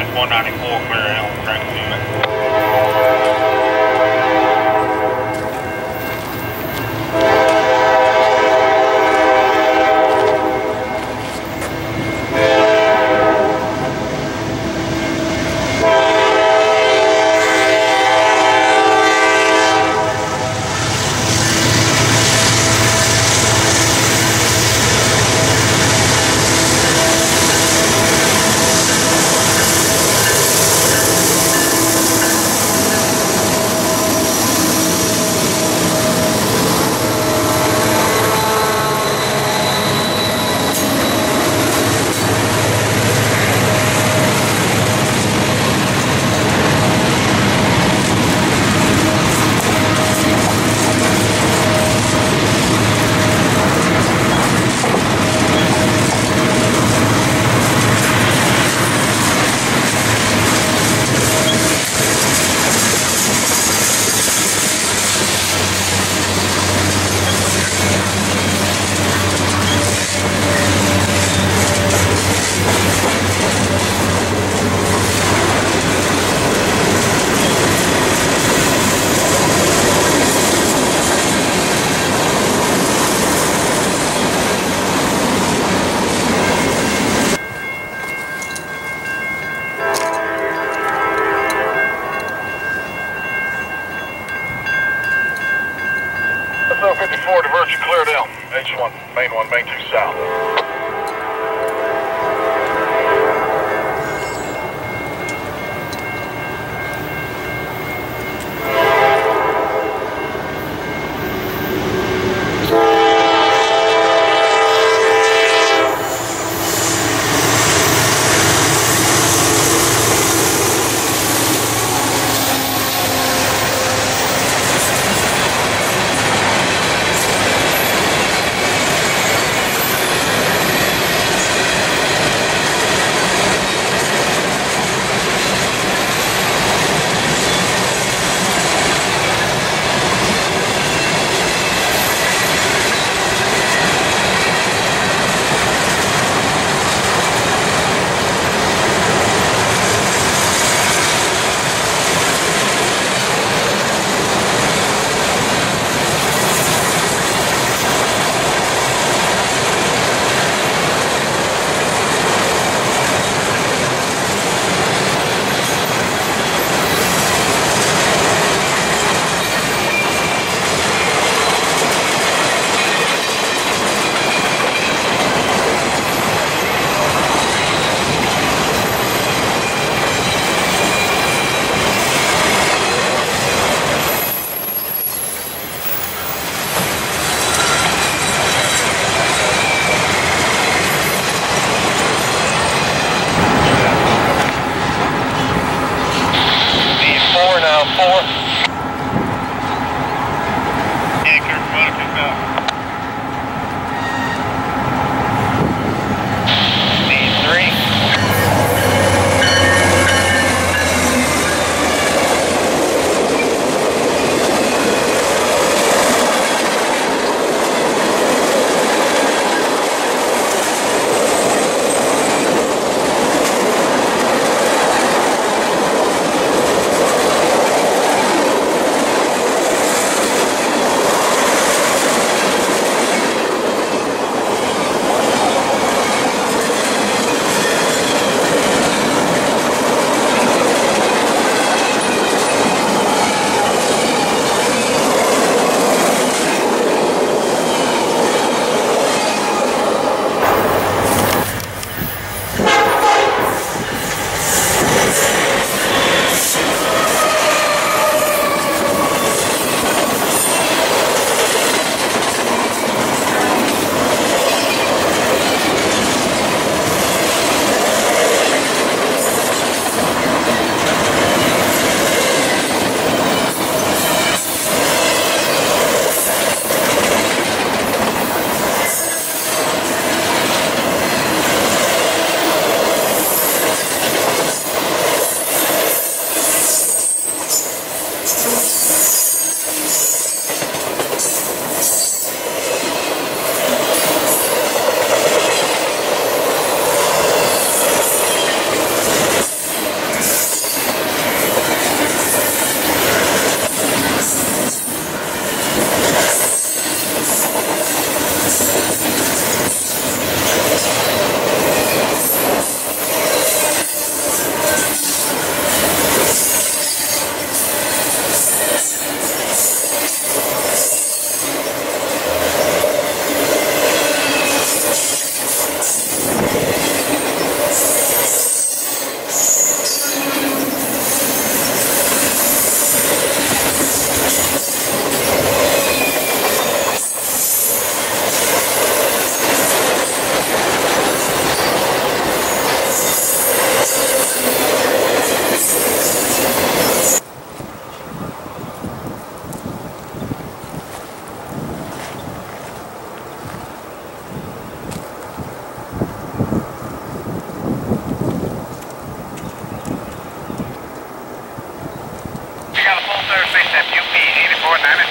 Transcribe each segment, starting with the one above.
Captain 194 clear out track 2.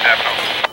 Admiral.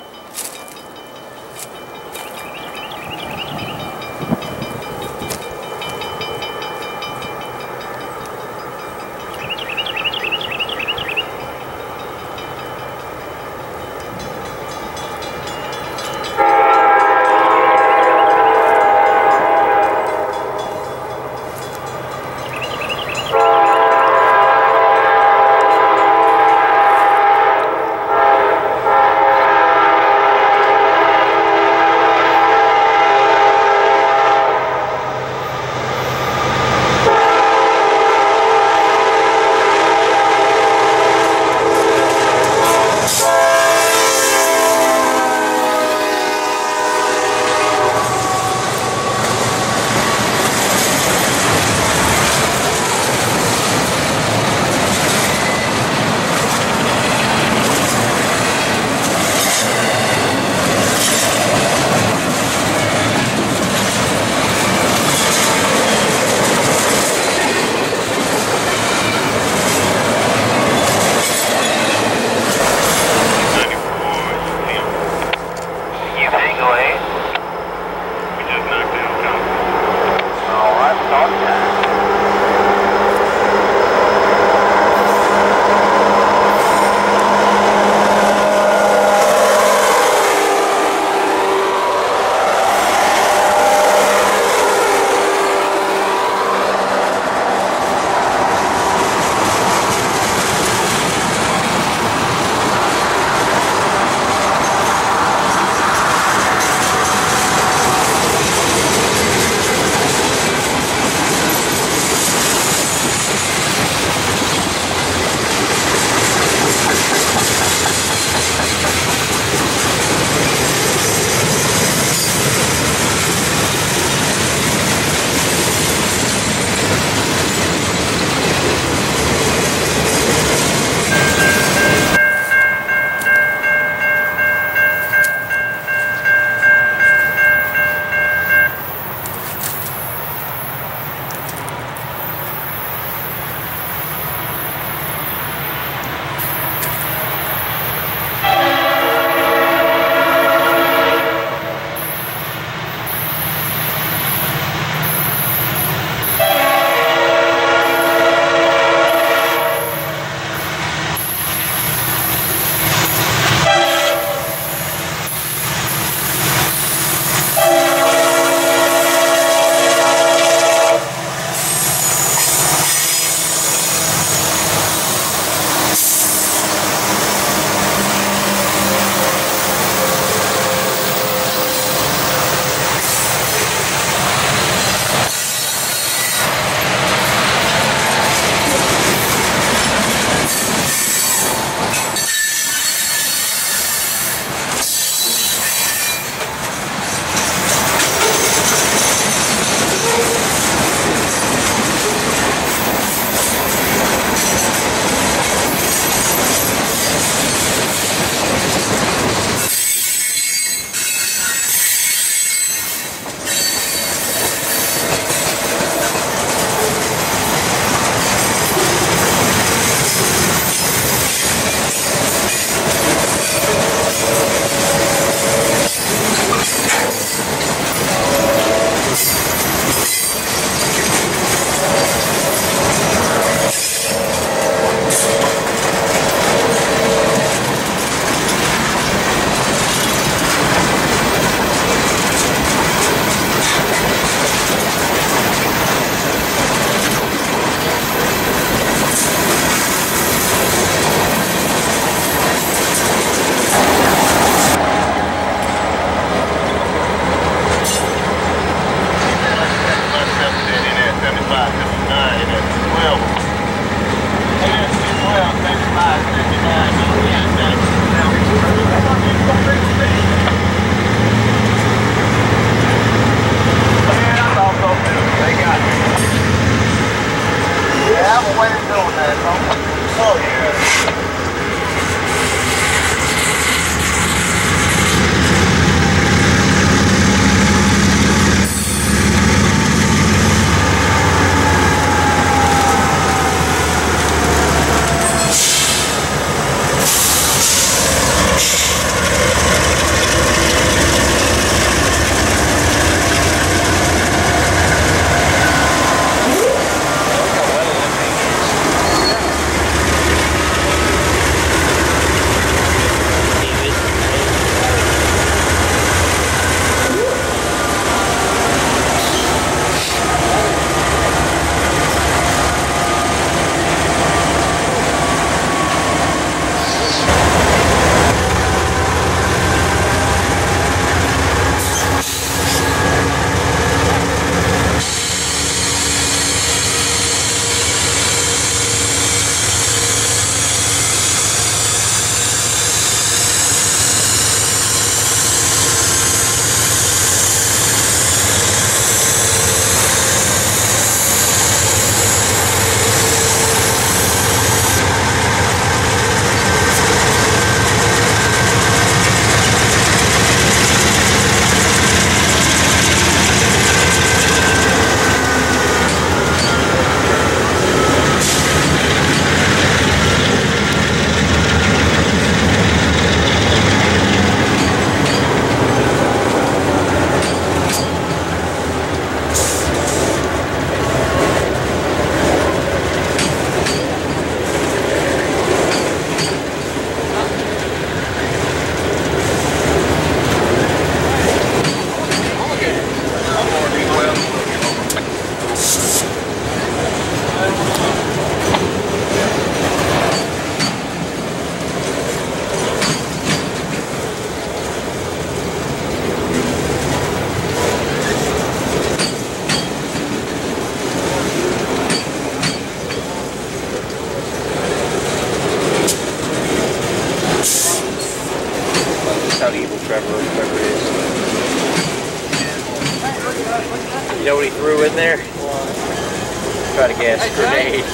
in there? Try to gas grenade.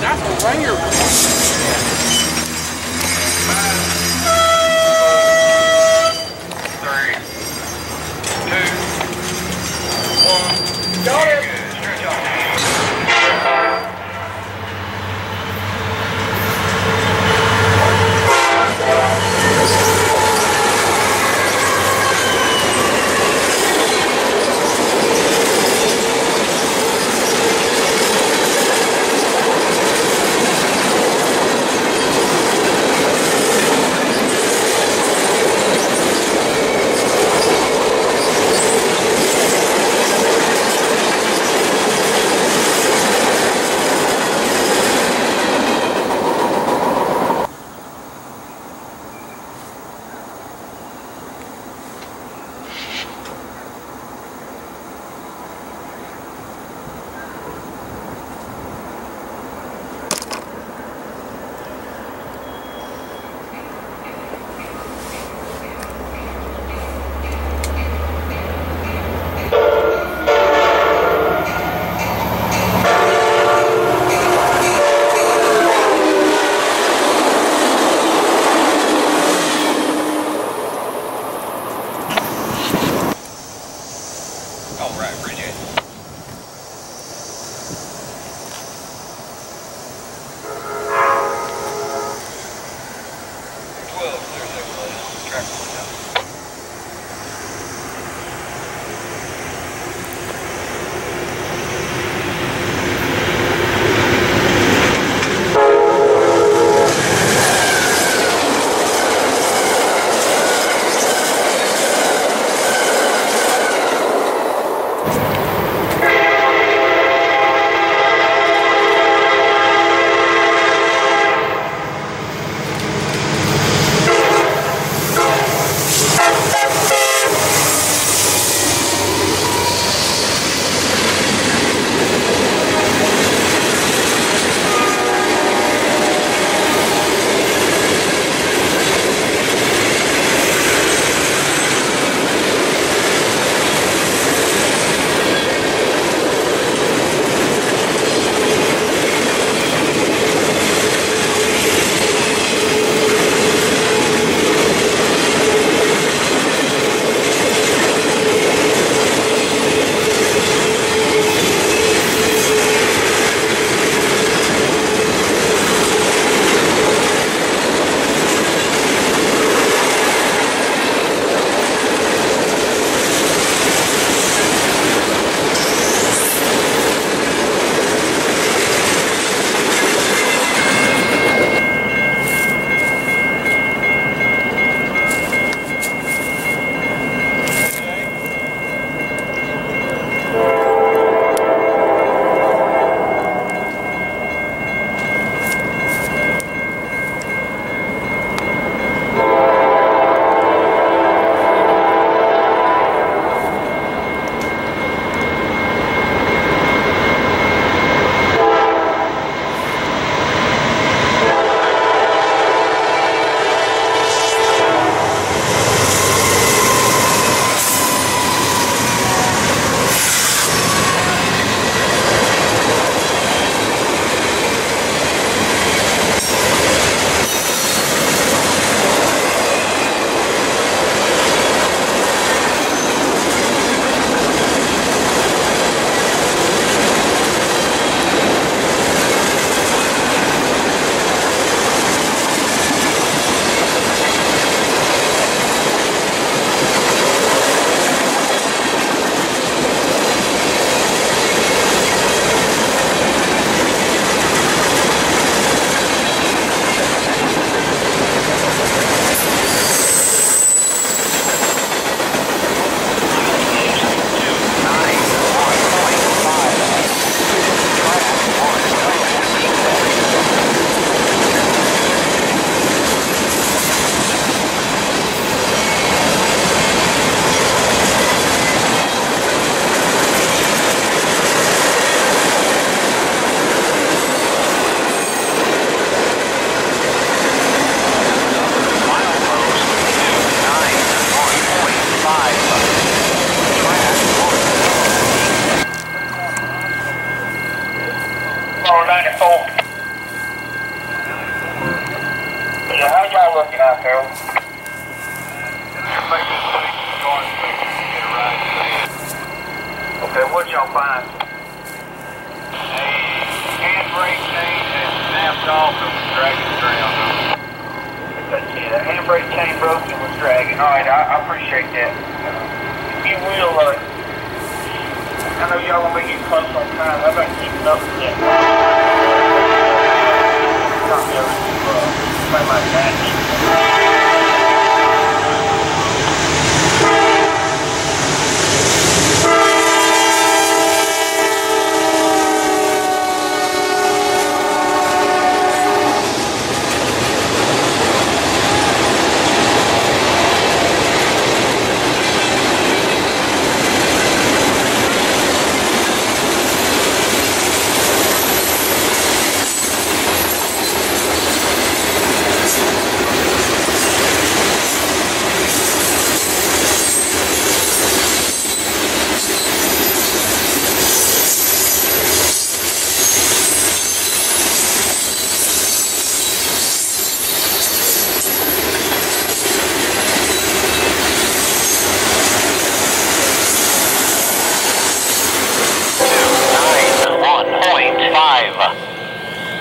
That's a ringer. Three, two, one. Got it. Good job. 94. Yeah, how y'all looking out there? Okay, what y'all find? A handbrake chain has snapped off and was dragging around. The handbrake chain broke and was dragging. Alright, I appreciate that. If you will, I know y'all gonna be getting close on time. I've been keeping up with it. Something like that.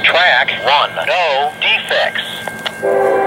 Track 1, no defects.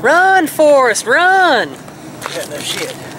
Run, Forrest, run! Yeah, no shit.